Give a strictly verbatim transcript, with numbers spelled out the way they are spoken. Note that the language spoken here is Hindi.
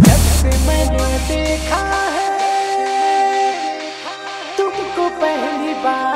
जब से मैंने देखा है तुमको पहली बार।